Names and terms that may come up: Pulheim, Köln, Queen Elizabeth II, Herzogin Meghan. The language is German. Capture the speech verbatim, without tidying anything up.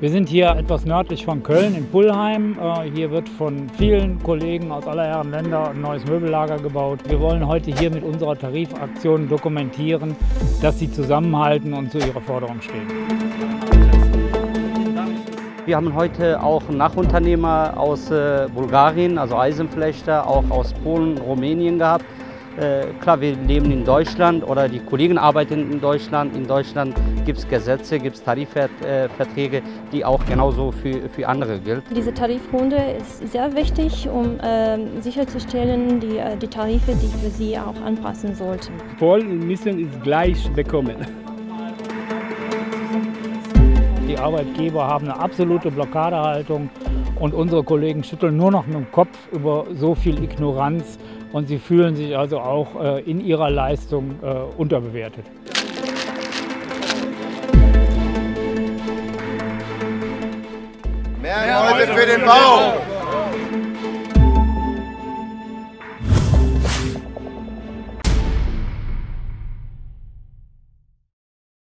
Wir sind hier etwas nördlich von Köln in Pulheim. Hier wird von vielen Kollegen aus aller Herren Länder ein neues Möbellager gebaut. Wir wollen heute hier mit unserer Tarifaktion dokumentieren, dass sie zusammenhalten und zu ihrer Forderung stehen. Wir haben heute auch Nachunternehmer aus Bulgarien, also Eisenflechter, auch aus Polen, Rumänien gehabt. Klar, wir leben in Deutschland oder die Kollegen arbeiten in Deutschland. In Deutschland gibt es Gesetze, gibt es Tarifverträge, die auch genauso für, für andere gilt. Diese Tarifrunde ist sehr wichtig, um äh, sicherzustellen, die, die Tarife, die für Sie auch anpassen sollten. Polen müssen es gleich bekommen. Die Arbeitgeber haben eine absolute Blockadehaltung und unsere Kollegen schütteln nur noch mit dem Kopf über so viel Ignoranz. Und sie fühlen sich also auch äh, in ihrer Leistung äh, unterbewertet. Mehr Leute für den Bau!